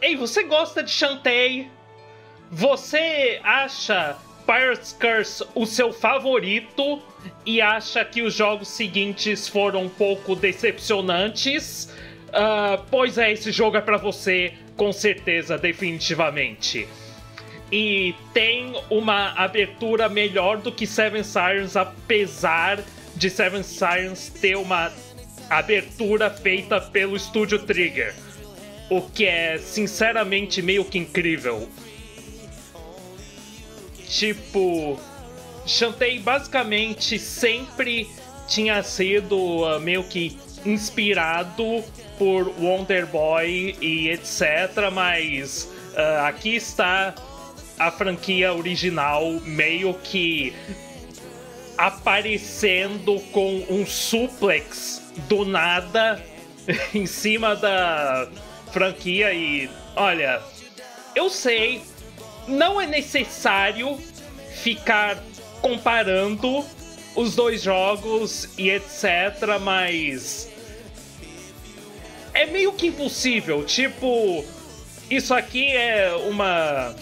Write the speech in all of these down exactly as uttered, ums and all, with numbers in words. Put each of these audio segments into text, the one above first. Ei, você gosta de Shantae? Você acha Pirate's Curse o seu favorito e acha que os jogos seguintes foram um pouco decepcionantes? Uh, pois é, esse jogo é pra você, com certeza, definitivamente. E tem uma abertura melhor do que Seven Sirens, apesar de Seven Sirens ter uma abertura feita pelo Studio Trigger, o que é, sinceramente, meio que incrível. Tipo, Shantae basicamente sempre tinha sido uh, meio que inspirado por Wonder Boy e etcétera, mas uh, aqui está a franquia original meio que aparecendo com um suplex do nada em cima da franquia. E olha, eu sei, não é necessário ficar comparando os dois jogos e etcétera, mas é meio que impossível. Tipo, isso aqui é uma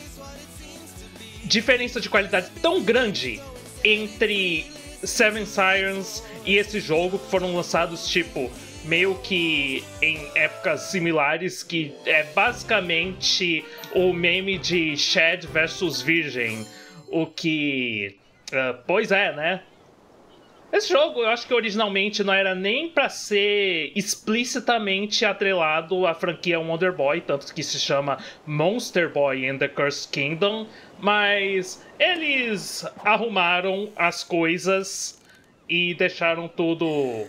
diferença de qualidade tão grande entre Seven Sirens e esse jogo, que foram lançados tipo meio que em épocas similares, que é basicamente o meme de Chad versus Virgem, o que... Uh, pois é, né? Esse jogo, eu acho que originalmente não era nem pra ser explicitamente atrelado à franquia Wonder Boy, tanto que se chama Monster Boy in the Cursed Kingdom, mas eles arrumaram as coisas e deixaram tudo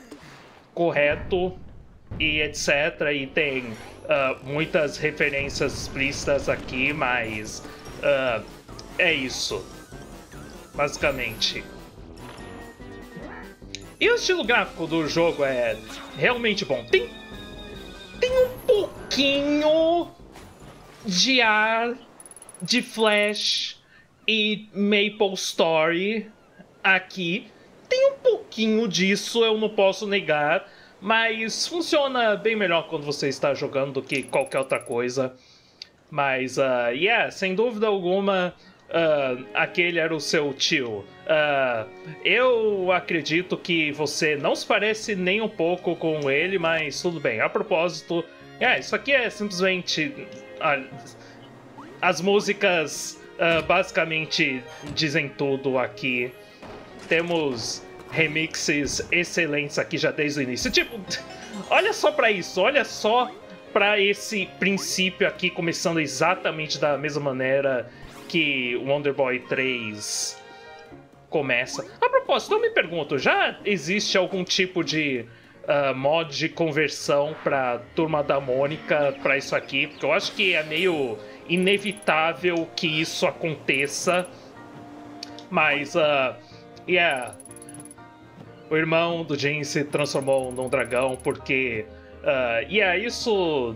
correto e etcétera. E tem uh, muitas referências explícitas aqui, mas uh, é isso, basicamente. E o estilo gráfico do jogo é realmente bom. Tem, tem um pouquinho de ar de Flash e Maple Story aqui. Tem um pouquinho disso, eu não posso negar, mas funciona bem melhor quando você está jogando do que qualquer outra coisa. Mas, uh, yeah, sem dúvida alguma, uh, aquele era o seu tio. Uh, eu acredito que você não se parece nem um pouco com ele, mas tudo bem. A propósito, yeah, isso aqui é simplesmente... Uh, as músicas uh, basicamente dizem tudo aqui. Temos remixes excelentes aqui já desde o início. Tipo, olha só pra isso, olha só pra esse princípio aqui, começando exatamente da mesma maneira que Wonder Boy três começa. A propósito, eu me pergunto, já existe algum tipo de uh, mod de conversão pra Turma da Mônica pra isso aqui? Porque eu acho que é meio inevitável que isso aconteça, mas... Uh, Yeah. O irmão do Jin se transformou num dragão porque... Uh, yeah, isso...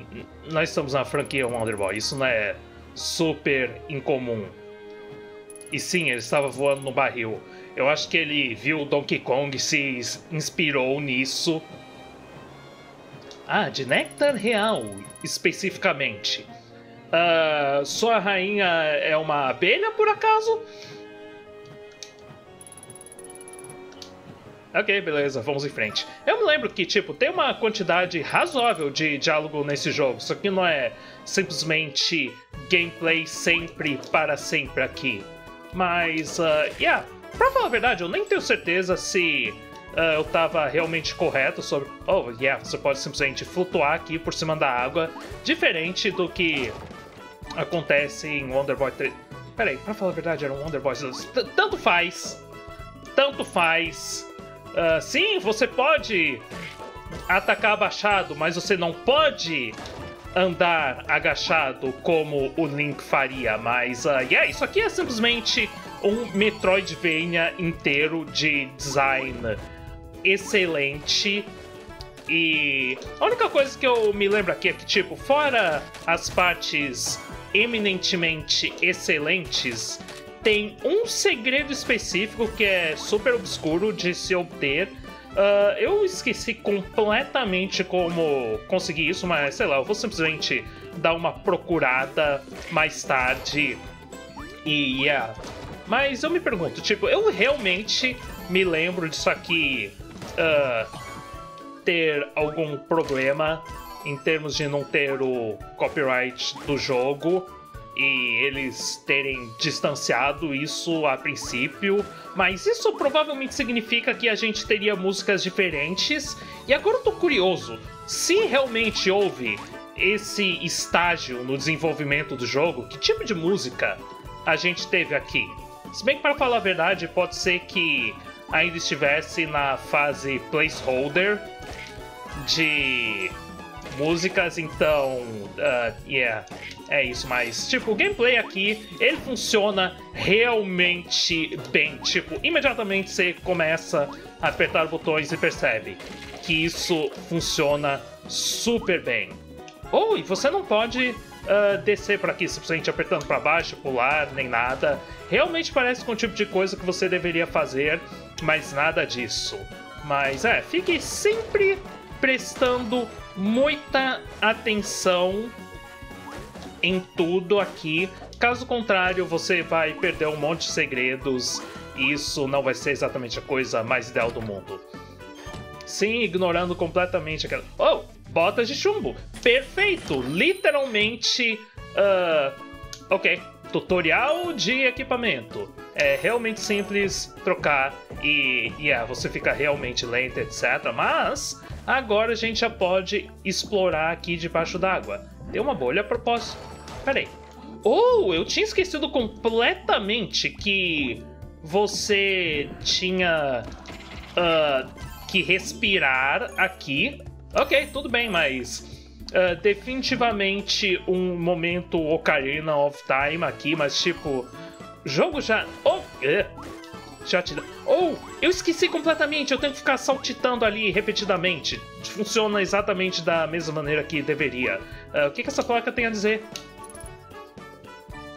Nós estamos na franquia Wonder Boy, isso não é super incomum. E sim, ele estava voando no barril. Eu acho que ele viu o Donkey Kong e se inspirou nisso. Ah, de Nectar Real, especificamente. Uh, sua rainha é uma abelha, por acaso? Ok, beleza, vamos em frente. Eu me lembro que, tipo, tem uma quantidade razoável de diálogo nesse jogo. Isso aqui não é simplesmente gameplay sempre para sempre aqui. Mas, uh, yeah, pra falar a verdade, eu nem tenho certeza se uh, eu tava realmente correto sobre... Oh, yeah, você pode simplesmente flutuar aqui por cima da água, diferente do que acontece em Wonder Boy três. Peraí, pra falar a verdade, era um Wonder Boy dois. Tanto faz, tanto faz... Uh, sim, você pode atacar abaixado, mas você não pode andar agachado como o Link faria. Mas, uh, yeah, isso aqui é simplesmente um Metroidvania inteiro de design excelente. E a única coisa que eu me lembro aqui é que, tipo, fora as partes eminentemente excelentes, tem um segredo específico que é super obscuro de se obter, Uh, eu esqueci completamente como conseguir isso, mas sei lá, eu vou simplesmente dar uma procurada mais tarde. E yeah. Mas eu me pergunto, tipo, eu realmente me lembro disso aqui uh, ter algum problema em termos de não ter o copyright do jogo e eles terem distanciado isso a princípio, mas isso provavelmente significa que a gente teria músicas diferentes. E agora eu tô curioso, se realmente houve esse estágio no desenvolvimento do jogo, que tipo de música a gente teve aqui? Se bem que, para falar a verdade, pode ser que ainda estivesse na fase placeholder de músicas, então, uh, yeah, é isso. Mas, tipo, o gameplay aqui, ele funciona realmente bem. Tipo, imediatamente você começa a apertar botões e percebe que isso funciona super bem. Oh, e você não pode uh, descer para aqui simplesmente apertando para baixo, pular, nem nada. Realmente parece com o tipo de coisa que você deveria fazer, mas nada disso. Mas, é, fique sempre prestando muita atenção em tudo aqui. Caso contrário, você vai perder um monte de segredos e isso não vai ser exatamente a coisa mais ideal do mundo. Sim, ignorando completamente aquela... Oh, botas de chumbo! Perfeito! Literalmente... Uh... Ok, tutorial de equipamento. É realmente simples trocar e yeah, você fica realmente lento, etcétera. Mas... agora a gente já pode explorar aqui debaixo d'água. Deu uma bolha a propósito. Peraí. Oh, eu tinha esquecido completamente que você tinha uh, que respirar aqui. Ok, tudo bem, mas uh, definitivamente um momento Ocarina of Time aqui, mas tipo, o jogo já... Oh, uh. Oh, eu esqueci completamente, eu tenho que ficar saltitando ali repetidamente. Funciona exatamente da mesma maneira que deveria. Uh, o que, que essa placa tem a dizer?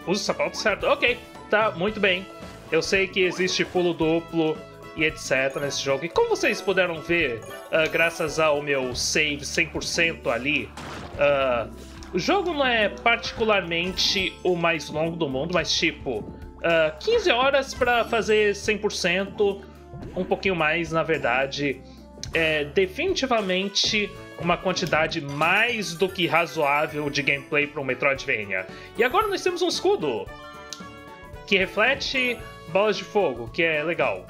Usa o sapato certo. Ok, tá, muito bem. Eu sei que existe pulo duplo e etcétera nesse jogo. E como vocês puderam ver, uh, graças ao meu save cem por cento ali, uh, o jogo não é particularmente o mais longo do mundo, mas tipo... Uh, quinze horas para fazer cem por cento, um pouquinho mais na verdade, é definitivamente uma quantidade mais do que razoável de gameplay para um Metroidvania. E agora nós temos um escudo que reflete bolas de fogo, que é legal.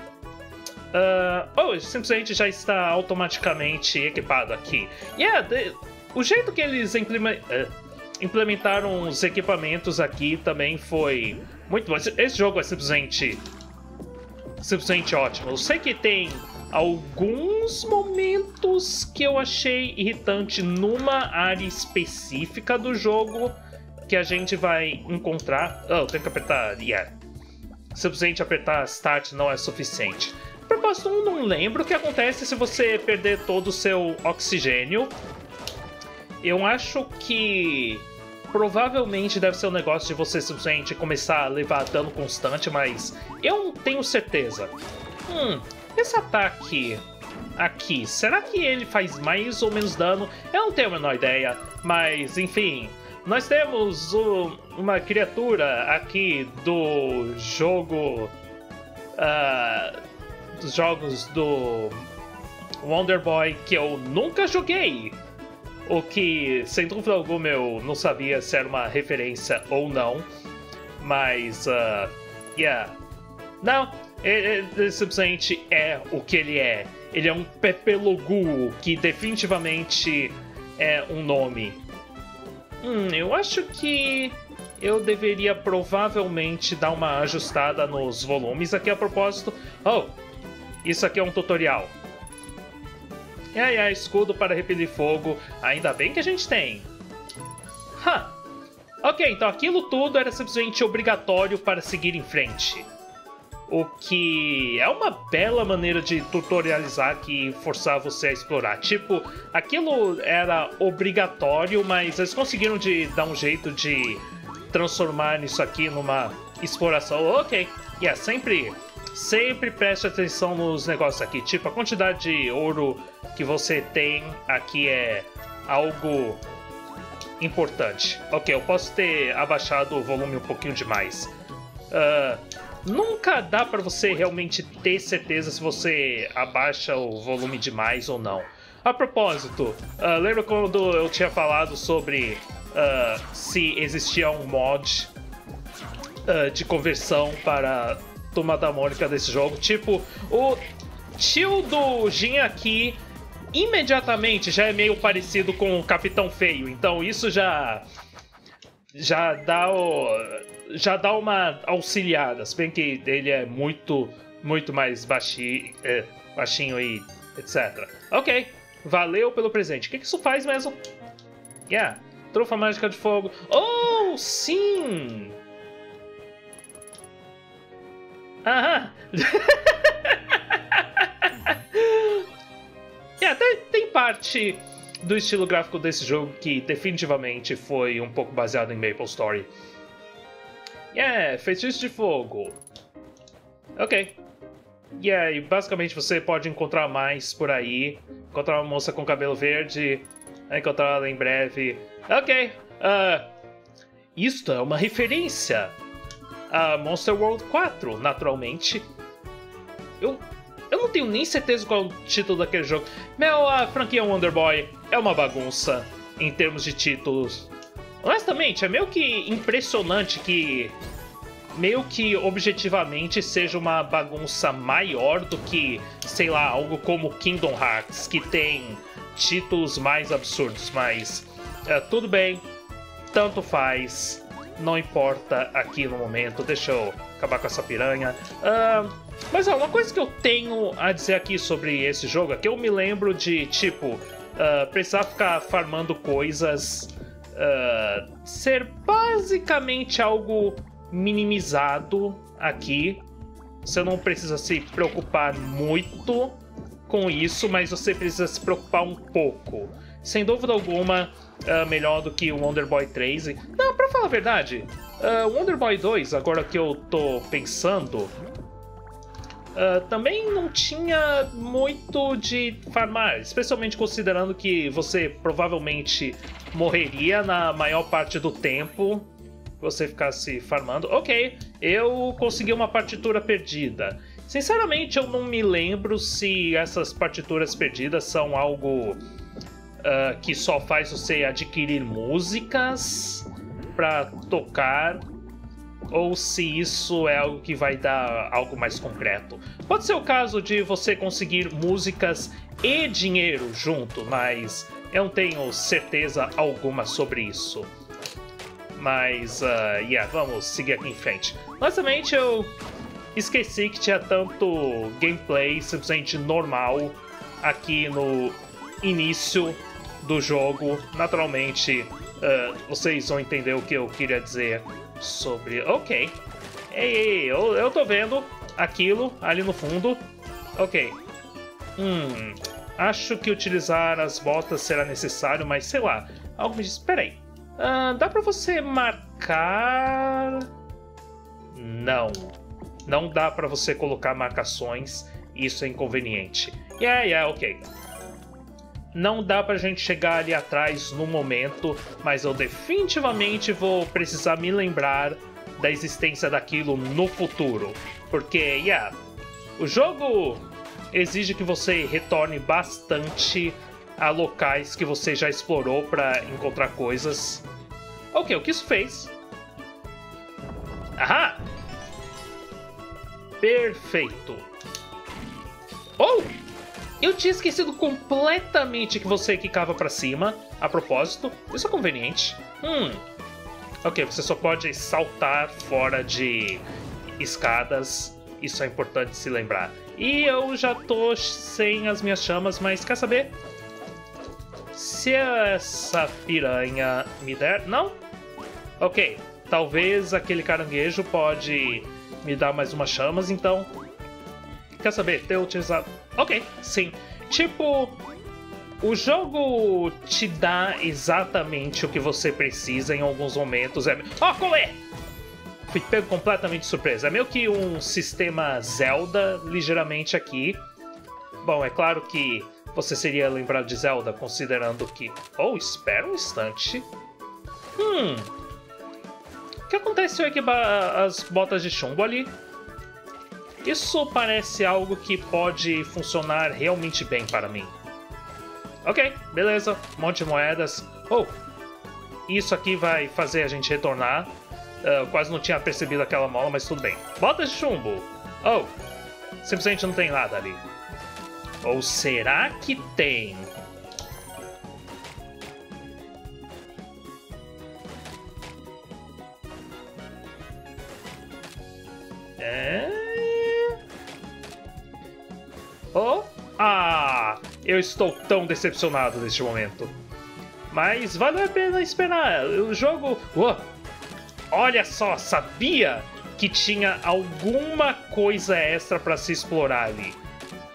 Uh, oh, simplesmente já está automaticamente equipado aqui. E yeah, o jeito que eles implementaram os equipamentos aqui também foi... muito bom. Esse jogo é simplesmente, simplesmente ótimo. Eu sei que tem alguns momentos que eu achei irritante numa área específica do jogo que a gente vai encontrar. Oh, eu tenho que apertar... Yeah. Simplesmente apertar Start não é suficiente. A propósito, eu não lembro o que acontece se você perder todo o seu oxigênio. Eu acho que... provavelmente deve ser um negócio de você simplesmente começar a levar dano constante, mas eu não tenho certeza. Hum, esse ataque aqui, será que ele faz mais ou menos dano? Eu não tenho a menor ideia, mas enfim. Nós temos um, uma criatura aqui do jogo... Uh, dos jogos do Wonder Boy que eu nunca joguei. O que, sem dúvida alguma, eu não sabia se era uma referência ou não. Mas, uh, yeah. Não, ele, ele simplesmente é o que ele é. Ele é um pepelogu, que definitivamente é um nome. Hum, eu acho que eu deveria provavelmente dar uma ajustada nos volumes aqui a propósito. Oh, isso aqui é um tutorial. E aí, a escudo para repelir fogo. Ainda bem que a gente tem. Ha! Ok, então aquilo tudo era simplesmente obrigatório para seguir em frente. O que é uma bela maneira de tutorializar que forçar você a explorar. Tipo, aquilo era obrigatório, mas eles conseguiram de dar um jeito de transformar isso aqui numa exploração. Ok, e yeah, é sempre... Sempre preste atenção nos negócios aqui. Tipo, a quantidade de ouro que você tem aqui é algo importante. Ok, eu posso ter abaixado o volume um pouquinho demais. Uh, nunca dá pra você realmente ter certeza se você abaixa o volume demais ou não. A propósito, uh, lembra quando eu tinha falado sobre uh, se existia um mod uh, de conversão para Turma da Mônica desse jogo? Tipo, o tio do Jin aqui imediatamente já é meio parecido com o Capitão Feio, então isso já já dá o, já dá uma auxiliada, se bem que ele é muito muito mais baixinho, é, baixinho e etc. Ok, valeu pelo presente. O que, que isso faz mesmo? Yeah, trufa mágica de fogo. Oh, sim! Aham. Yeah, tem, tem parte do estilo gráfico desse jogo que definitivamente foi um pouco baseado em Maple Story. Yeah, feitiço de fogo. Ok. Yeah, e basicamente você pode encontrar mais por aí. Encontrar uma moça com cabelo verde. Encontrar ela em breve. Ok. Uh, isto é uma referência a Monster World quatro, naturalmente. Eu, eu não tenho nem certeza qual é o título daquele jogo. Meu, a franquia Wonder Boy é uma bagunça em termos de títulos. Honestamente, é meio que impressionante que meio que objetivamente seja uma bagunça maior do que, sei lá, algo como Kingdom Hearts, que tem títulos mais absurdos, mas é, tudo bem, tanto faz. Não importa aqui no momento. Deixa eu acabar com essa piranha. Uh, mas ó, uma coisa que eu tenho a dizer aqui sobre esse jogo é que eu me lembro de, tipo, uh, precisar ficar farmando coisas, uh, ser basicamente algo minimizado aqui. Você não precisa se preocupar muito com isso, mas você precisa se preocupar um pouco. Sem dúvida alguma, uh, melhor do que o Wonder Boy três. E... Não, pra falar a verdade, o uh, Wonder Boy dois, agora que eu tô pensando, uh, também não tinha muito de farmar, especialmente considerando que você provavelmente morreria na maior parte do tempo que você ficasse farmando. Ok, eu consegui uma partitura perdida. Sinceramente, eu não me lembro se essas partituras perdidas são algo... Uh, que só faz você adquirir músicas para tocar, ou se isso é algo que vai dar algo mais concreto. Pode ser o caso de você conseguir músicas e dinheiro junto, mas eu não tenho certeza alguma sobre isso. Mas, uh, yeah, vamos seguir aqui em frente. Basicamente, eu esqueci que tinha tanto gameplay simplesmente normal aqui no início do jogo. Naturalmente, uh, vocês vão entender o que eu queria dizer sobre... Ok. Ei, ei, eu, eu tô vendo aquilo ali no fundo. Ok. Hum, acho que utilizar as botas será necessário, mas sei lá. Algo me diz... Peraí. Uh, dá pra você marcar... Não. Não dá pra você colocar marcações. Isso é inconveniente. Yeah, yeah, ok. Não dá pra gente chegar ali atrás no momento, mas eu definitivamente vou precisar me lembrar da existência daquilo no futuro. Porque, yeah, o jogo exige que você retorne bastante a locais que você já explorou pra encontrar coisas. Ok, o que isso fez? Ahá! Perfeito. Oh! Eu tinha esquecido completamente que você quicava pra cima. A propósito, isso é conveniente. Hum. Ok, você só pode saltar fora de escadas. Isso é importante se lembrar. E eu já tô sem as minhas chamas, mas quer saber? Se essa piranha me der... Não? Ok, talvez aquele caranguejo pode me dar mais umas chamas, então... Quer saber? Ter utilizado... Ok, sim. Tipo, o jogo te dá exatamente o que você precisa em alguns momentos. É... Oh, colê! fui pego completamente de surpresa. É meio que um sistema Zelda, ligeiramente aqui. Bom, é claro que você seria lembrado de Zelda, considerando que... Oh, espera um instante. Hum... O que aconteceu aqui com as botas de chumbo ali? Isso parece algo que pode funcionar realmente bem para mim. Ok, beleza. Um monte de moedas. Oh, isso aqui vai fazer a gente retornar. Uh, quase não tinha percebido aquela mola, mas tudo bem. Botas de chumbo. Oh, simplesmente não tem nada ali. Ou será que tem? É... Oh, ah, eu estou tão decepcionado neste momento. Mas vale a pena esperar. O jogo... Oh, olha só, sabia que tinha alguma coisa extra para se explorar ali.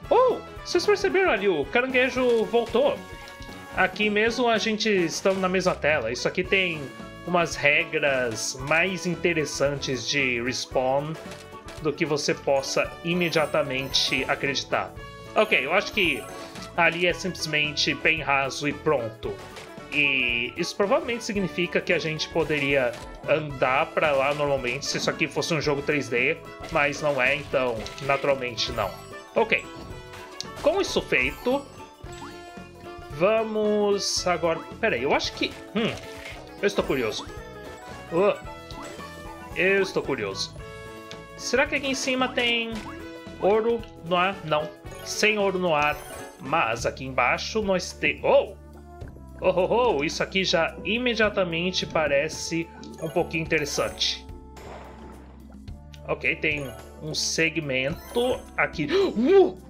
Oh, vocês perceberam ali, o caranguejo voltou. Aqui mesmo a gente está na mesma tela. Isso aqui tem umas regras mais interessantes de respawn do que você possa imediatamente acreditar. Ok, eu acho que ali é simplesmente bem raso e pronto. E isso provavelmente significa que a gente poderia andar pra lá normalmente se isso aqui fosse um jogo três D, mas não é, então naturalmente não. Ok, com isso feito, vamos agora... Peraí, eu acho que... Hum, eu estou curioso. Uh, eu estou curioso. Será que aqui em cima tem ouro no ar? Não, sem ouro no ar. Mas aqui embaixo nós temos... Oh! Oh, oh, oh! Isso aqui já imediatamente parece um pouquinho interessante. Ok, tem um segmento aqui. Uh!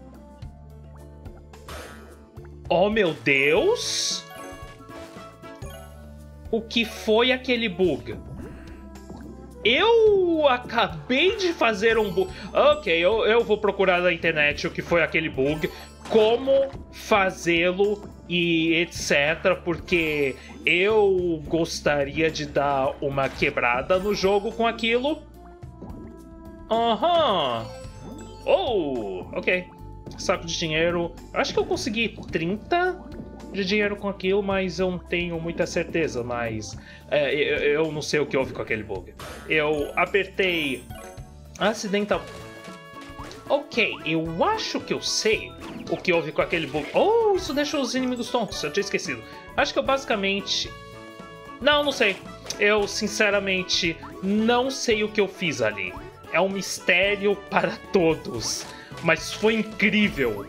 Oh, meu Deus! O que foi aquele bug? Eu acabei de fazer um bug. Ok, eu, eu vou procurar na internet o que foi aquele bug, como fazê-lo e etcétera. Porque eu gostaria de dar uma quebrada no jogo com aquilo. Aham. Uhum. Oh, ok. Saco de dinheiro. Acho que eu consegui trinta de dinheiro com aquilo, mas eu não tenho muita certeza. Mas é, eu, eu não sei o que houve com aquele bug. Eu apertei acidental. Ok, eu acho que eu sei o que houve com aquele bug. Oh, isso deixou os inimigos tontos, eu tinha esquecido. Acho que eu basicamente... Não, não sei. Eu, sinceramente, não sei o que eu fiz ali. É um mistério para todos. Mas foi incrível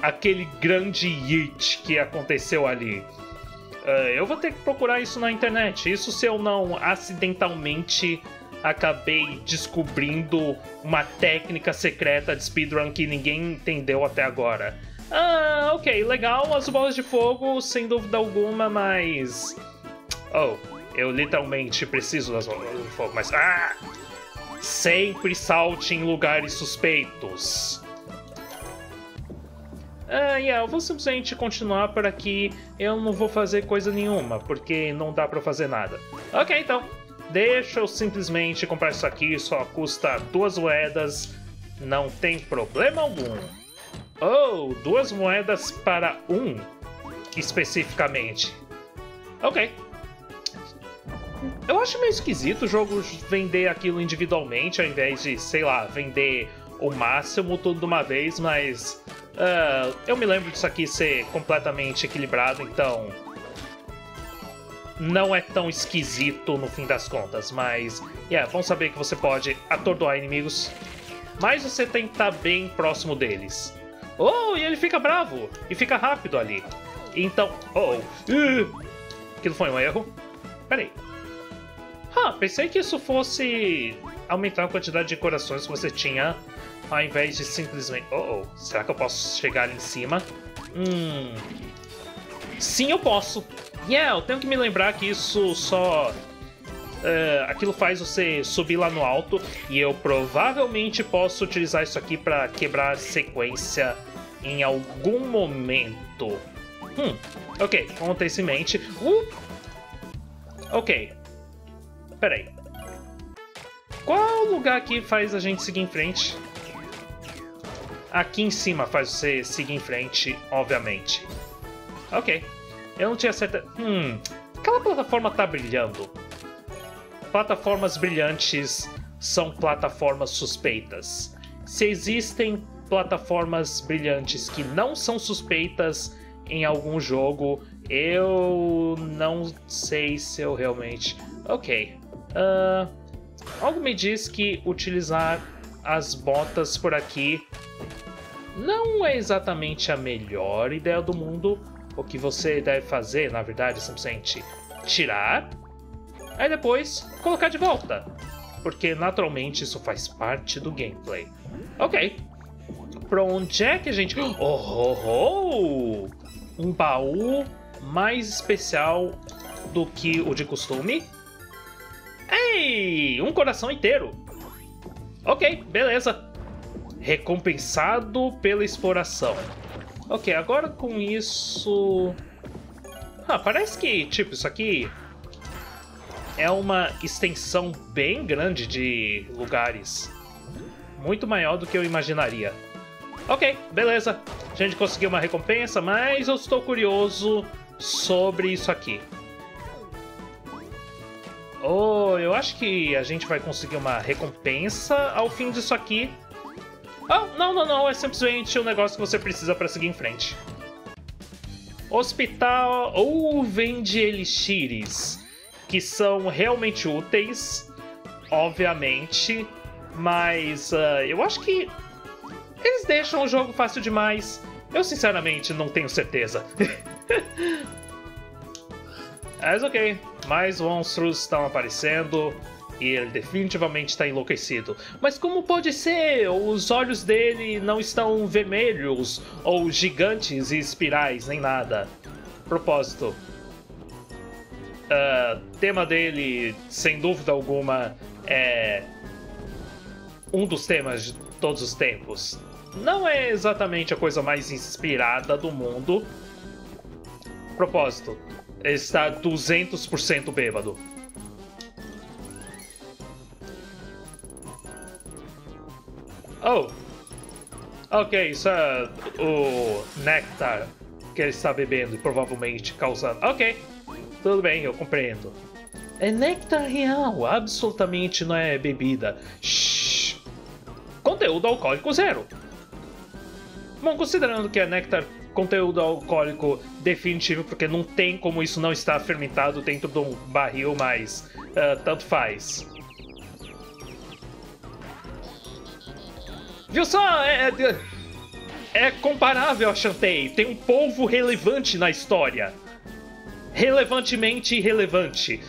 aquele grande hit que aconteceu ali. Uh, eu vou ter que procurar isso na internet. Isso se eu não acidentalmente acabei descobrindo uma técnica secreta de speedrun que ninguém entendeu até agora. Ah, ok, legal, as bolas de fogo, sem dúvida alguma, mas... Oh, eu literalmente preciso das bolas de fogo, mas... Ah! Sempre salte em lugares suspeitos. Ah, yeah, eu vou simplesmente continuar por aqui. Eu não vou fazer coisa nenhuma, porque não dá pra fazer nada. Ok, então. Deixa eu simplesmente comprar isso aqui, só custa duas moedas, não tem problema algum. Oh, duas moedas para um, especificamente. Ok. Eu acho meio esquisito o jogo vender aquilo individualmente, ao invés de, sei lá, vender o máximo tudo de uma vez, mas... Uh, eu me lembro disso aqui ser completamente equilibrado, então... Não é tão esquisito no fim das contas, mas... Yeah, vamos saber que você pode atordoar inimigos, mas você tem que estar bem próximo deles. Oh, e ele fica bravo! E fica rápido ali. Então... Oh! Uh, aquilo foi um erro. Peraí. Ah, pensei que isso fosse aumentar a quantidade de corações que você tinha, ao invés de simplesmente... Oh, oh. Será que eu posso chegar ali em cima? Hum... Sim, eu posso! Yeah, eu tenho que me lembrar que isso só... Uh, aquilo faz você subir lá no alto. E eu provavelmente posso utilizar isso aqui para quebrar sequência em algum momento. Hum, ok, conta isso em mente. Uh! Ok. Peraí. Qual lugar aqui faz a gente seguir em frente? Aqui em cima faz você seguir em frente, obviamente. Ok. Eu não tinha certeza... Hum... Aquela plataforma tá brilhando. Plataformas brilhantes são plataformas suspeitas. Se existem plataformas brilhantes que não são suspeitas em algum jogo, eu não sei se eu realmente... Ok. Uh, algo me diz que utilizar as botas por aqui não é exatamente a melhor ideia do mundo. O que você deve fazer, na verdade, é simplesmente tirar, aí depois colocar de volta. Porque, naturalmente, isso faz parte do gameplay. Ok. Pra onde é que a gente... Oh, oh, oh! Um baú mais especial do que o de costume. Ei! Um coração inteiro. Ok, beleza. Recompensado pela exploração. Ok, agora com isso... Ah, parece que, tipo, isso aqui... é uma extensão bem grande de lugares. Muito maior do que eu imaginaria. Ok, beleza. A gente conseguiu uma recompensa, mas eu estou curioso sobre isso aqui. Oh, eu acho que a gente vai conseguir uma recompensa ao fim disso aqui. Oh, não, não, não. É simplesmente um negócio que você precisa para seguir em frente. Hospital ou vende elixires, que são realmente úteis, obviamente, mas uh, eu acho que eles deixam o jogo fácil demais. Eu, sinceramente, não tenho certeza. Mas ok, mais monstros estão aparecendo e ele definitivamente está enlouquecido. Mas como pode ser? Os olhos dele não estão vermelhos ou gigantes e espirais, nem nada. Propósito. Uh, tema dele, sem dúvida alguma, é um dos temas de todos os tempos. Não é exatamente a coisa mais inspirada do mundo. Propósito. Ele está duzentos por cento bêbado. Oh. Ok, isso é o néctar que ele está bebendo e provavelmente causando... Ok, tudo bem, eu compreendo. É néctar real, absolutamente não é bebida. Shhh. Conteúdo alcoólico zero. Bom, considerando que é néctar... conteúdo alcoólico definitivo, porque não tem como isso não estar fermentado dentro de um barril, mas uh, tanto faz. Viu só? É, é comparável a Shantae. Tem um povo relevante na história. Relevantemente irrelevante.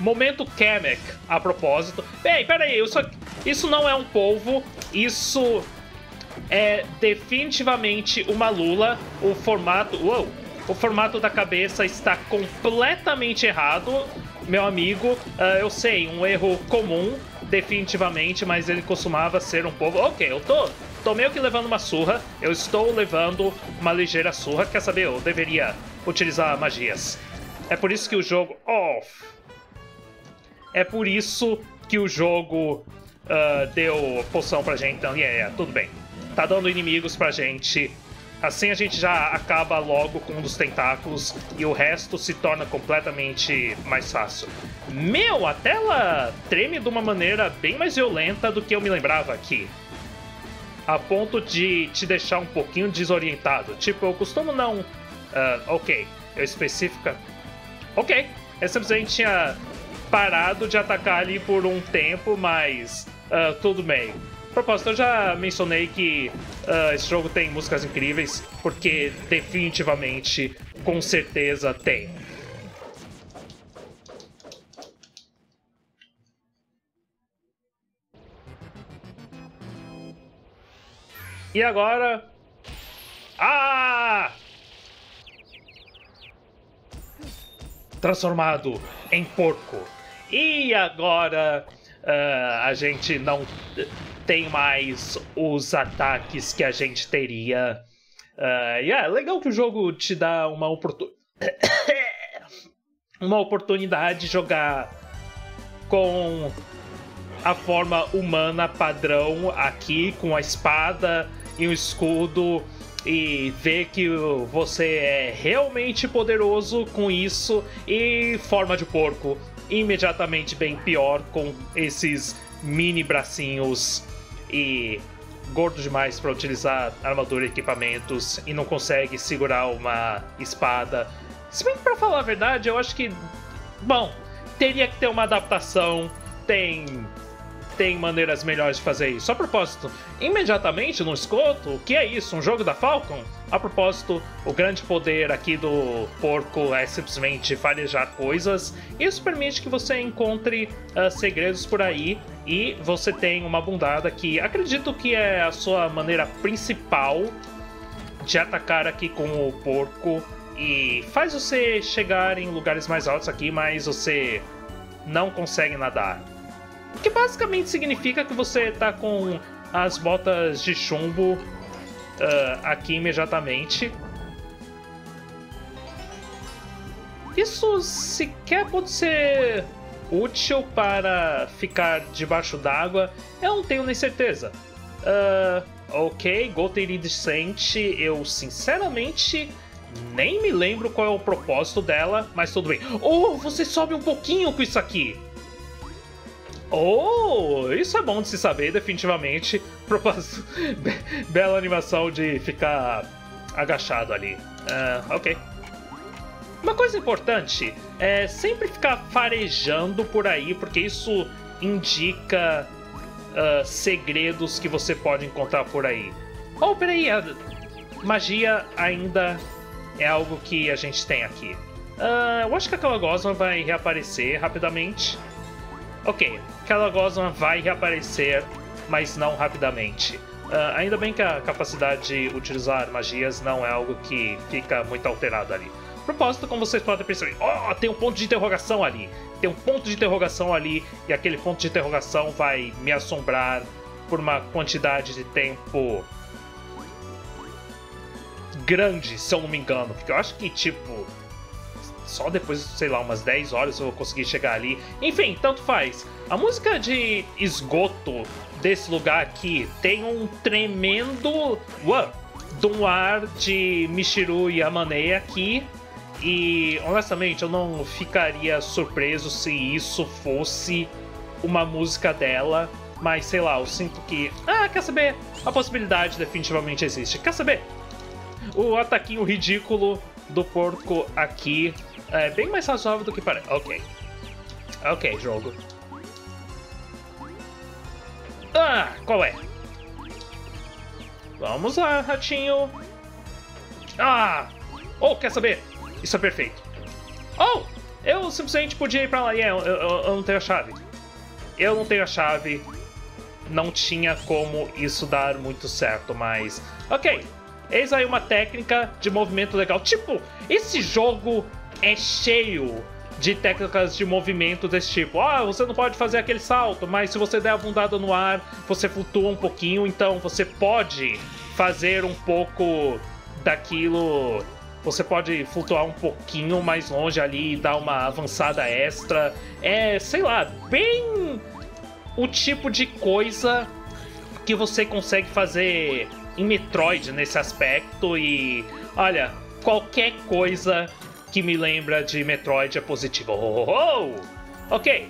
Momento Kamek, a propósito. Bem, peraí, isso, isso não é um polvo, isso é definitivamente uma lula. O formato, uou, o formato da cabeça está completamente errado, meu amigo. Uh, eu sei, um erro comum, definitivamente, mas ele costumava ser um polvo. Ok, eu tô, tô meio que levando uma surra, eu estou levando uma ligeira surra. Quer saber, eu deveria utilizar magias. É por isso que o jogo... off. É por isso que o jogo uh, deu poção pra gente, então, yeah, yeah, tudo bem. Tá dando inimigos pra gente. Assim a gente já acaba logo com um dos tentáculos e o resto se torna completamente mais fácil. Meu, a tela treme de uma maneira bem mais violenta do que eu me lembrava aqui. A ponto de te deixar um pouquinho desorientado. Tipo, eu costumo não... Uh, ok, eu especifica... Ok, eu simplesmente tinha... parado de atacar ali por um tempo, mas uh, tudo bem. Propósito, eu já mencionei que uh, esse jogo tem músicas incríveis, porque definitivamente, com certeza, tem. E agora... Ah! Transformado em porco. E agora uh, a gente não tem mais os ataques que a gente teria Uh, yeah, é legal que o jogo te dá uma oportunidade uma oportunidade de jogar com a forma humana padrão aqui, com a espada e o escudo, e ver que você é realmente poderoso com isso, e forma de porco imediatamente bem pior com esses mini bracinhos e gordo demais para utilizar armadura e equipamentos, e não consegue segurar uma espada. Se bem que, pra falar a verdade, eu acho que, bom, teria que ter uma adaptação, tem, tem maneiras melhores de fazer isso. A propósito, imediatamente no escoto, o que é isso? Um jogo da Falcon? A propósito, o grande poder aqui do porco é simplesmente farejar coisas. Isso permite que você encontre uh, segredos por aí, e você tem uma bundada que acredito que é a sua maneira principal de atacar aqui com o porco. E faz você chegar em lugares mais altos aqui, mas você não consegue nadar. O que basicamente significa que você tá com as botas de chumbo uh, aqui imediatamente. Isso sequer pode ser útil para ficar debaixo d'água, eu não tenho nem certeza. Uh, ok, gota iridescente, eu sinceramente... nem me lembro qual é o propósito dela, mas tudo bem. Oh, você sobe um pouquinho com isso aqui. Oh, isso é bom de se saber, definitivamente. Propósito... Be bela animação de ficar agachado ali. Uh, ok. Uma coisa importante é sempre ficar farejando por aí, porque isso indica uh, segredos que você pode encontrar por aí. Oh, peraí, a magia ainda... é algo que a gente tem aqui. Uh, eu acho que aquela gosma vai reaparecer rapidamente. Ok, aquela gosma vai reaparecer, mas não rapidamente. Uh, ainda bem que a capacidade de utilizar magias não é algo que fica muito alterado ali. Propósito, como vocês podem perceber... oh, tem um ponto de interrogação ali! Tem um ponto de interrogação ali, e aquele ponto de interrogação vai me assombrar por uma quantidade de tempo... grande, se eu não me engano, porque eu acho que, tipo, só depois, sei lá, umas dez horas eu vou conseguir chegar ali. Enfim, tanto faz. A música de esgoto desse lugar aqui tem um tremendo uau, de um ar de Michiru Yamane aqui, e honestamente eu não ficaria surpreso se isso fosse uma música dela. Mas sei lá, eu sinto que... ah, quer saber? A possibilidade definitivamente existe. Quer saber? O ataquinho ridículo do porco aqui é bem mais razoável do que parece. Ok. Ok, jogo. Ah, qual é? Vamos lá, ratinho. Ah! Oh, quer saber? Isso é perfeito. Oh! Eu simplesmente podia ir pra lá. Yeah, eu, eu, eu não tenho a chave. Eu não tenho a chave. Não tinha como isso dar muito certo, mas... ok. Eis aí uma técnica de movimento legal. Tipo, esse jogo é cheio de técnicas de movimento desse tipo. Ah, você não pode fazer aquele salto, mas se você der a bundada no ar, você flutua um pouquinho. Então você pode fazer um pouco daquilo... você pode flutuar um pouquinho mais longe ali e dar uma avançada extra. É, sei lá, bem o tipo de coisa que você consegue fazer... em Metroid nesse aspecto. E olha, qualquer coisa que me lembra de Metroid é positiva. Oh, oh, oh. Ok,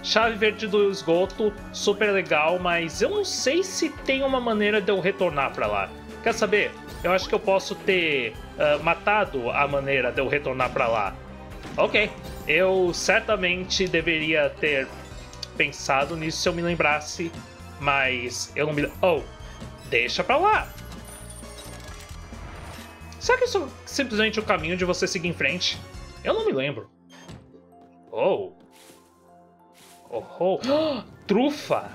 chave verde do esgoto, super legal, mas eu não sei se tem uma maneira de eu retornar pra lá. Quer saber? Eu acho que eu posso ter uh, matado a maneira de eu retornar pra lá. Ok, eu certamente deveria ter pensado nisso se eu me lembrasse, mas eu não me... oh, deixa pra lá. Será que isso é simplesmente o caminho de você seguir em frente? Eu não me lembro. Oh. Oh, oh. Oh, trufa.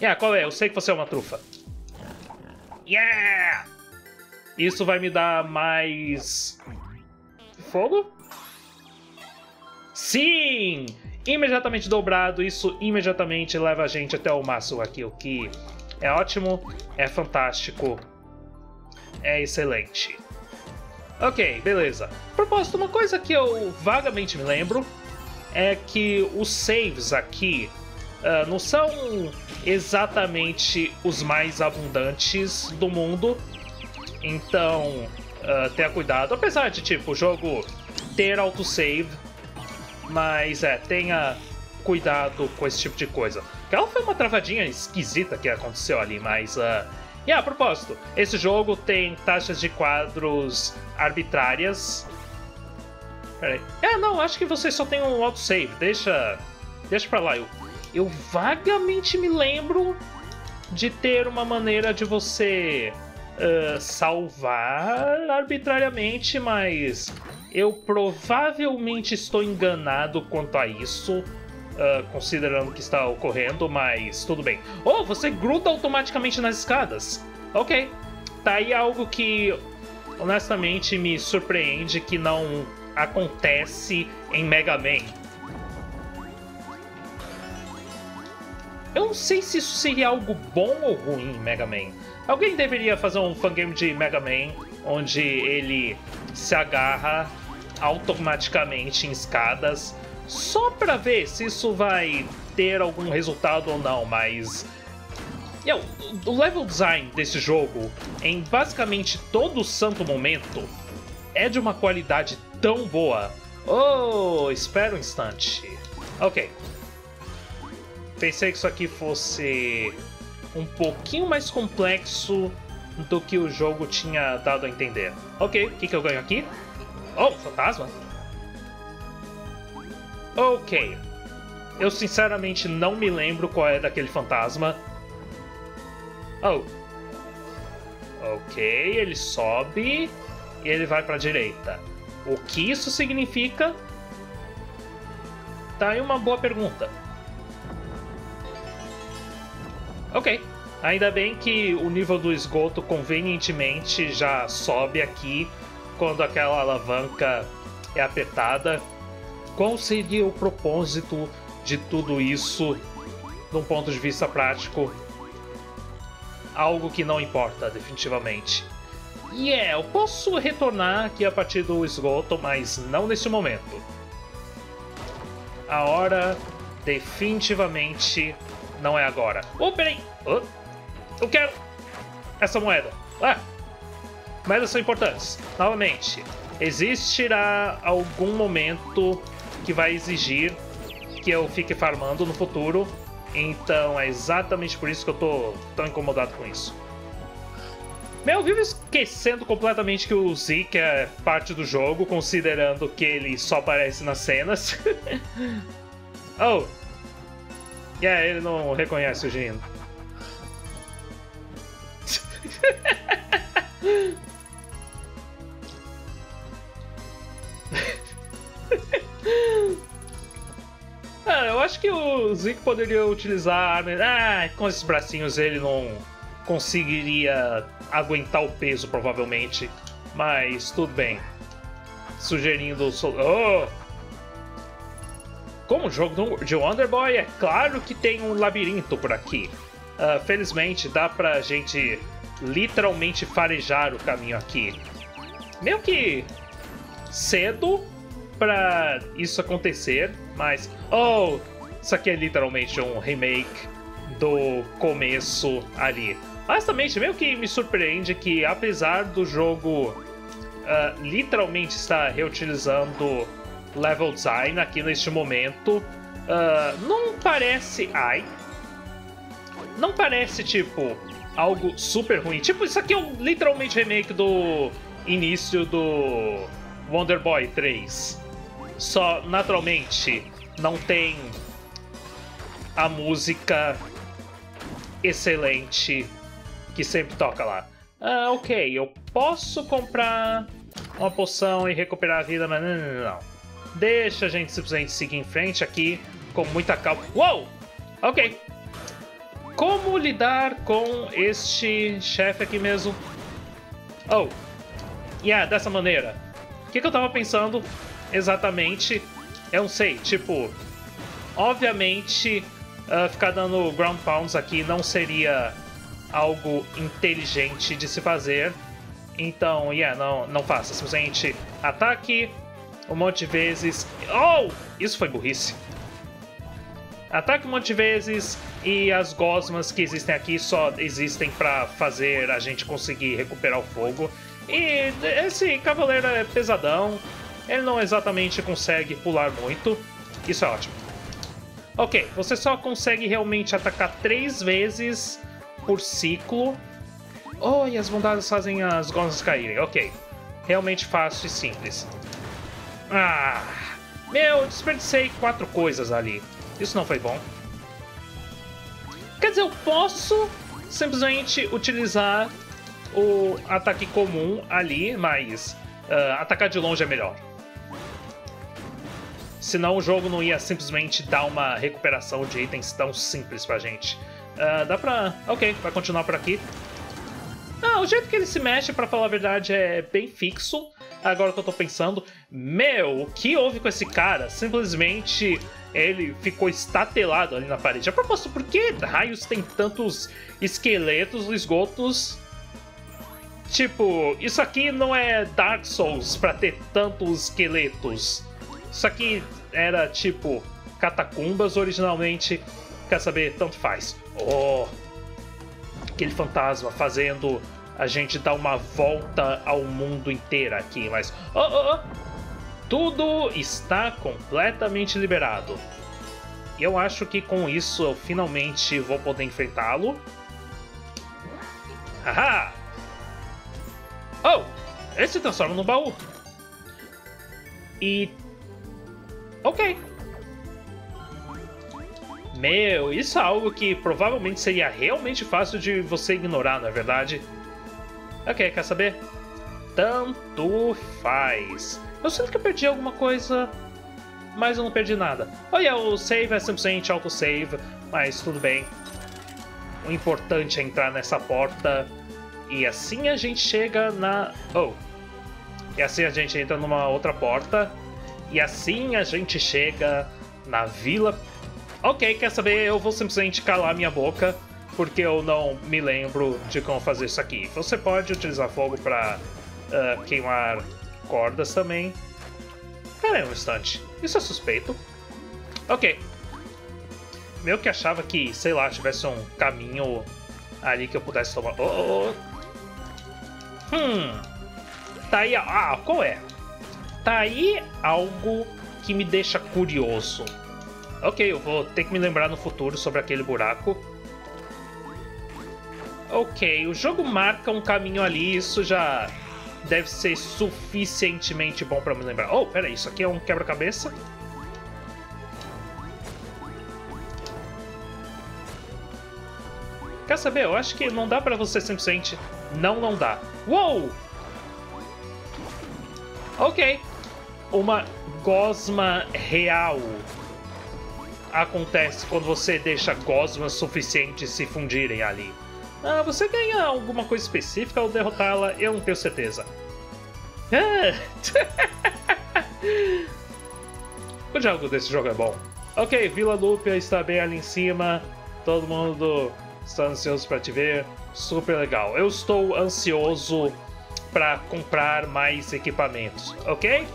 Yeah, qual é? Eu sei que você é uma trufa. Yeah! Isso vai me dar mais... fogo? Sim! Imediatamente dobrado, isso imediatamente leva a gente até o máximo aqui, o que É ótimo, é fantástico, é excelente. Ok, beleza. A propósito, uma coisa que eu vagamente me lembro é que os saves aqui uh, não são exatamente os mais abundantes do mundo. Então, uh, tenha cuidado. Apesar de, tipo, o jogo ter autosave, mas é, tenha cuidado com esse tipo de coisa. Aquela foi uma travadinha esquisita que aconteceu ali, mas... Uh, E yeah, a propósito, esse jogo tem taxas de quadros arbitrárias. Peraí. Ah, não, acho que você só tem um autosave. Deixa. Deixa pra lá. Eu, eu vagamente me lembro de ter uma maneira de você uh, salvar arbitrariamente, mas eu provavelmente estou enganado quanto a isso. Uh, considerando o que está ocorrendo, mas tudo bem. Oh, você gruda automaticamente nas escadas. Ok. Tá aí algo que, honestamente, me surpreende que não acontece em Mega Man. Eu não sei se isso seria algo bom ou ruim em Mega Man. Alguém deveria fazer um fangame de Mega Man, onde ele se agarra automaticamente em escadas, só pra ver se isso vai ter algum resultado ou não, mas... Eu, o level design desse jogo, em basicamente todo santo momento, é de uma qualidade tão boa. Oh, espera um instante. Ok. Pensei que isso aqui fosse um pouquinho mais complexo do que o jogo tinha dado a entender. Ok, o que, que eu ganho aqui? Oh, fantasma! Ok, eu sinceramente não me lembro qual é daquele fantasma. Oh. Ok, ele sobe e ele vai pra direita. O que isso significa? Tá aí uma boa pergunta. Ok, ainda bem que o nível do esgoto convenientemente já sobe aqui quando aquela alavanca é apertada. Qual seria o propósito de tudo isso, de um ponto de vista prático? Algo que não importa, definitivamente. E é, eu posso retornar aqui a partir do esgoto, mas não nesse momento. A hora definitivamente não é agora. Oh, peraí! Oh, eu quero essa moeda. Ah! Moedas são importantes. Novamente, existirá algum momento que vai exigir que eu fique farmando no futuro, então é exatamente por isso que eu tô tão incomodado com isso. Meu, eu vivo esquecendo completamente que o Zeke é parte do jogo, considerando que ele só aparece nas cenas. Oh! Yeah, ele não reconhece o Jin. Ah, eu acho que o Zeke poderia utilizar... Ah, com esses bracinhos ele não conseguiria aguentar o peso, provavelmente. Mas tudo bem. Sugerindo... Oh! Como o jogo de Wonder Boy, é claro que tem um labirinto por aqui. Ah, felizmente dá pra gente literalmente farejar o caminho aqui. Meio que cedo pra isso acontecer, mas... Oh, isso aqui é literalmente um remake do começo ali. Honestamente, meio que me surpreende que, apesar do jogo uh, literalmente estar reutilizando level design aqui neste momento, uh, não parece... Ai! Não parece, tipo, algo super ruim. Tipo, isso aqui é um, literalmente remake do início do Wonder Boy três. Só, naturalmente, não tem a música excelente que sempre toca lá. Ah, ok, eu posso comprar uma poção e recuperar a vida, mas não, não, não. Deixa a gente simplesmente seguir em frente aqui com muita calma. Uou! Ok. Como lidar com este chefe aqui mesmo? Oh. Yeah, dessa maneira. O que, que eu tava pensando... Exatamente, eu não sei, tipo, obviamente uh, ficar dando ground pounds aqui não seria algo inteligente de se fazer. Então, yeah, não, não faça. Simplesmente ataque um monte de vezes. Oh! Isso foi burrice. Ataque um monte de vezes e as gosmas que existem aqui só existem pra fazer a gente conseguir recuperar o fogo. E esse cavaleiro é pesadão. Ele não exatamente consegue pular muito. Isso é ótimo. Ok, você só consegue realmente atacar três vezes por ciclo. Oh, e as bondades fazem as gosmas caírem. Ok, realmente fácil e simples. Ah, meu, desperdicei quatro coisas ali. Isso não foi bom. Quer dizer, eu posso simplesmente utilizar o ataque comum ali, mas uh, atacar de longe é melhor. Senão o jogo não ia simplesmente dar uma recuperação de itens tão simples pra gente. Uh, dá pra... Ok, vai continuar por aqui. Ah, o jeito que ele se mexe, pra falar a verdade, é bem fixo. Agora que eu tô pensando, meu, o que houve com esse cara? Simplesmente ele ficou estatelado ali na parede. A propósito, por que raios tem tantos esqueletos no esgotos? Tipo, isso aqui não é Dark Souls pra ter tantos esqueletos. Isso aqui era tipo catacumbas originalmente. Quer saber? Tanto faz. Oh, aquele fantasma fazendo a gente dar uma volta ao mundo inteiro aqui. Mas oh, oh, oh, tudo está completamente liberado. E eu acho que com isso eu finalmente vou poder enfrentá-lo. Haha! Oh! Ele se transforma no baú. E... ok. Meu, isso é algo que provavelmente seria realmente fácil de você ignorar, não é verdade? Ok, quer saber? Tanto faz. Eu sinto que eu perdi alguma coisa, mas eu não perdi nada. Olha, o save é simplesmente autosave, mas tudo bem. O importante é entrar nessa porta e assim a gente chega na... Oh. E assim a gente entra numa outra porta. E assim a gente chega na vila... Ok, quer saber? Eu vou simplesmente calar minha boca, porque eu não me lembro de como fazer isso aqui. Você pode utilizar fogo pra uh, queimar cordas também. Pera aí um instante. Isso é suspeito. Ok. Eu que achava que, sei lá, tivesse um caminho ali que eu pudesse tomar... Oh, oh. Hum. Tá aí... Ah, qual é? Tá aí algo que me deixa curioso. Ok, eu vou ter que me lembrar no futuro sobre aquele buraco. Ok, o jogo marca um caminho ali, isso já deve ser suficientemente bom pra me lembrar. Oh, peraí, isso aqui é um quebra-cabeça? Quer saber? Eu acho que não dá pra você simplesmente... Não, não dá. Uou! Ok. Uma gosma real acontece quando você deixa gosmas suficientes se fundirem ali. Ah, você ganha alguma coisa específica ao derrotá-la? Eu não tenho certeza. Ah. O diálogo desse jogo é bom. Ok, Vila Lúpia está bem ali em cima. Todo mundo está ansioso para te ver. Super legal. Eu estou ansioso para comprar mais equipamentos, ok?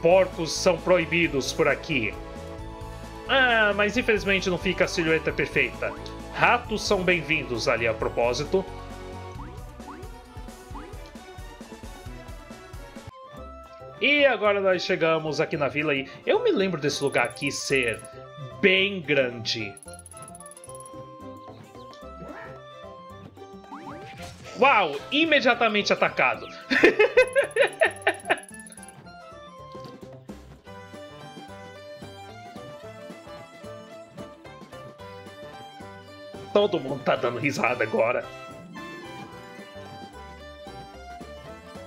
Porcos são proibidos por aqui. Ah, mas infelizmente não fica a silhueta perfeita. Ratos são bem-vindos ali a propósito. E agora nós chegamos aqui na vila e eu me lembro desse lugar aqui ser bem grande. Uau! Imediatamente atacado. Todo mundo tá dando risada agora.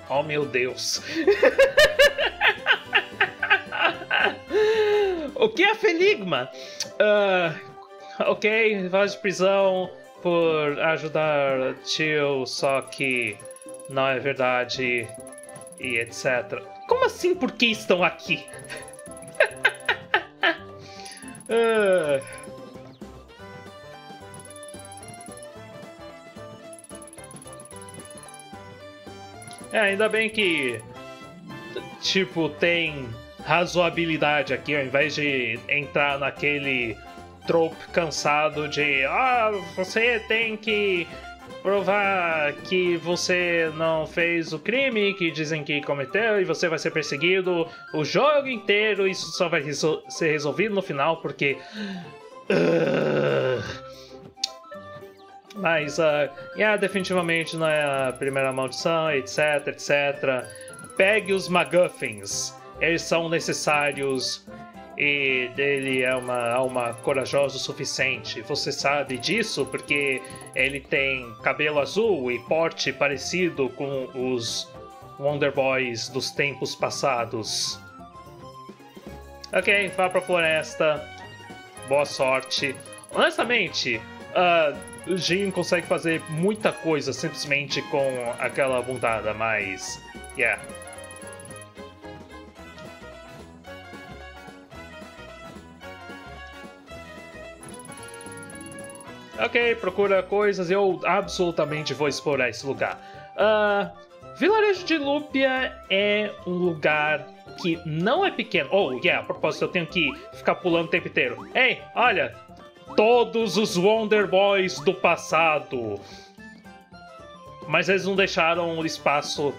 Oh, meu Deus. O que é Feligma? Uh, ok, voz de prisão por ajudar tio, só que não é verdade e etcétera. Como assim? Por que estão aqui? uh. É, ainda bem que, tipo, tem razoabilidade aqui, ao invés de entrar naquele trope cansado de ah, você tem que provar que você não fez o crime que dizem que cometeu e você vai ser perseguido o jogo inteiro. Isso só vai resol- ser resolvido no final, porque... Uh... Mas, uh, yeah, definitivamente não é a primeira maldição, etc, et cetera. Pegue os MacGuffins, eles são necessários e ele é uma alma corajosa o suficiente. Você sabe disso porque ele tem cabelo azul e porte parecido com os Wonder Boys dos tempos passados. Ok, vá pra floresta, boa sorte. Honestamente, uh, o Jin consegue fazer muita coisa simplesmente com aquela bundada, mas... Yeah. Ok, procura coisas. Eu absolutamente vou explorar esse lugar. Uh, Vilarejo de Lúpia é um lugar que não é pequeno. Oh, yeah, a propósito, eu tenho que ficar pulando o tempo inteiro. Ei, olha! Todos os Wonder Boys do passado. Mas eles não deixaram espaço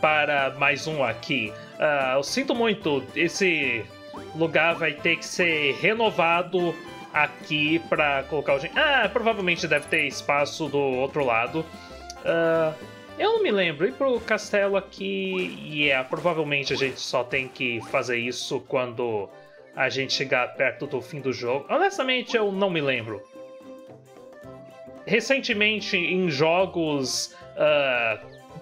para mais um aqui. Uh, eu sinto muito. Esse lugar vai ter que ser renovado aqui para colocar o... Ah, provavelmente deve ter espaço do outro lado. Uh, eu não me lembro. E pro castelo aqui... Yeah, provavelmente a gente só tem que fazer isso quando... a gente chegar perto do fim do jogo. Honestamente, eu não me lembro. Recentemente, em jogos, uh,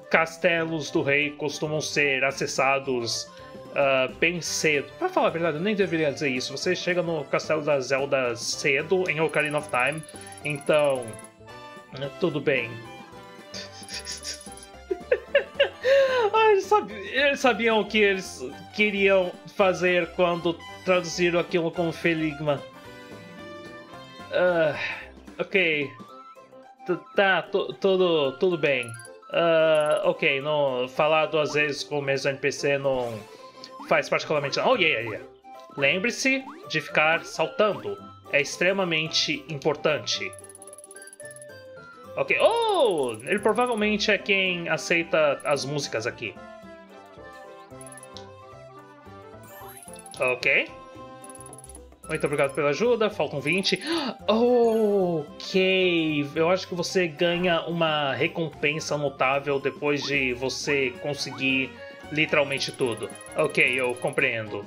castelos do rei costumam ser acessados uh, bem cedo. Pra falar a verdade, eu nem deveria dizer isso. Você chega no castelo da Zelda cedo, em Ocarina of Time. Então, tudo bem. Ah, eles, sabiam, eles sabiam o que eles queriam fazer quando traduziram aquilo como Feligma. Uh, ok. T tá, tudo tudo bem. Uh, ok, não, falar duas vezes com o mesmo N P C não faz particularmente nada. Oh, yeah, yeah. Lembre-se de ficar saltando. É extremamente importante. Ok. Oh! Ele provavelmente é quem aceita as músicas aqui. Ok. Muito obrigado pela ajuda. Faltam vinte. Ok. Eu acho que você ganha uma recompensa notável depois de você conseguir literalmente tudo. Ok, eu compreendo.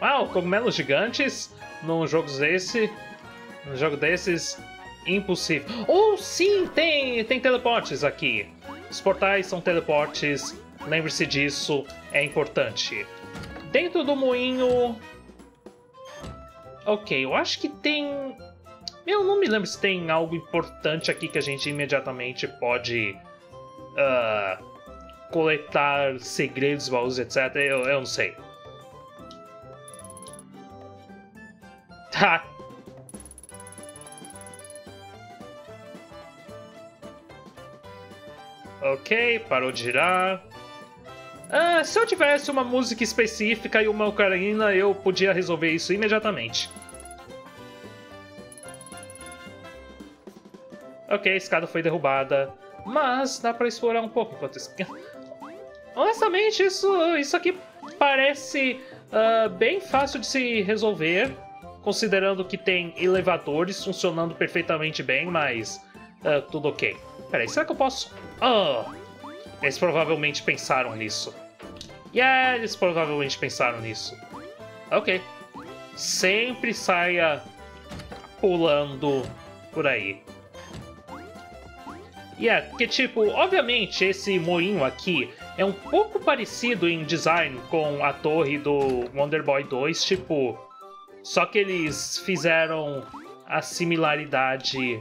Uau, cogumelos gigantes num jogo desse. Num jogo desses... Impossível. Oh, sim, tem, tem teleportes aqui. Os portais são teleportes. Lembre-se disso, é importante. Dentro do moinho... Ok, eu acho que tem... Eu não me lembro se tem algo importante aqui que a gente imediatamente pode... Uh, coletar segredos, baús, et cetera. Eu, eu não sei. Tá. Ok, parou de girar. Ah, se eu tivesse uma música específica e uma ocarina, eu podia resolver isso imediatamente. Ok, a escada foi derrubada. Mas dá pra explorar um pouco enquanto isso. Honestamente, isso, isso aqui parece uh, bem fácil de se resolver, considerando que tem elevadores funcionando perfeitamente bem, mas uh, tudo ok. Peraí, será que eu posso... Oh, eles provavelmente pensaram nisso. Yeah, eles provavelmente pensaram nisso. Ok. Sempre saia pulando por aí. Yeah, porque tipo, obviamente esse moinho aqui é um pouco parecido em design com a torre do Wonder Boy dois, tipo... Só que eles fizeram a similaridade...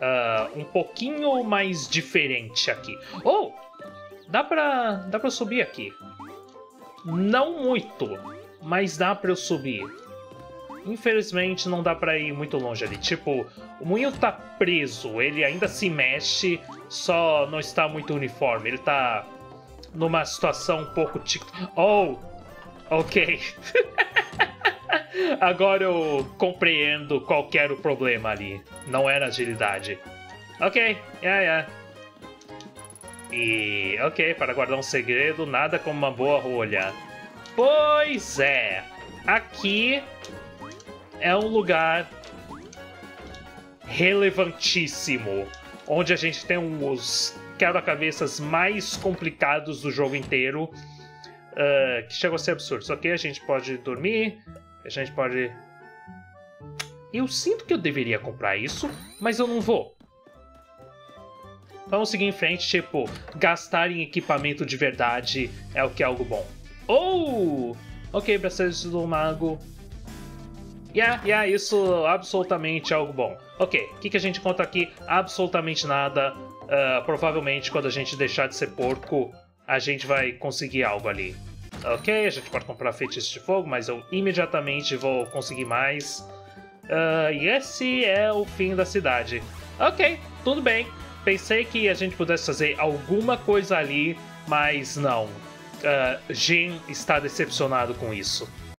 Uh, um pouquinho mais diferente aqui. Oh! Dá pra, dá pra eu subir aqui. Não muito, mas dá pra eu subir. infelizmente não dá pra ir muito longe ali. Tipo, o moinho tá preso, ele ainda se mexe, só não está muito uniforme. Ele tá numa situação um pouco tic... Oh, ok. Agora eu compreendo qual que era o problema ali. Não era agilidade. Ok, yeah, yeah. E... ok, para guardar um segredo, nada como uma boa rolha. Pois é. Aqui é um lugar relevantíssimo, onde a gente tem os quebra-cabeças mais complicados do jogo inteiro, uh, que chegou a ser absurdo. Só que a gente pode dormir, a gente pode... Eu sinto que eu deveria comprar isso, mas eu não vou. Vamos seguir em frente, tipo, gastar em equipamento de verdade é o que é algo bom. Oh! Ok, bracelete do mago. Yeah, yeah, isso absolutamente é algo bom. Ok, o que, que a gente conta aqui? Absolutamente nada. Uh, provavelmente quando a gente deixar de ser porco, a gente vai conseguir algo ali. Ok, a gente pode comprar feitiços de fogo, mas eu imediatamente vou conseguir mais. Uh, e esse é o fim da cidade. Ok, tudo bem. Pensei que a gente pudesse fazer alguma coisa ali, mas não. Uh, Jin está decepcionado com isso.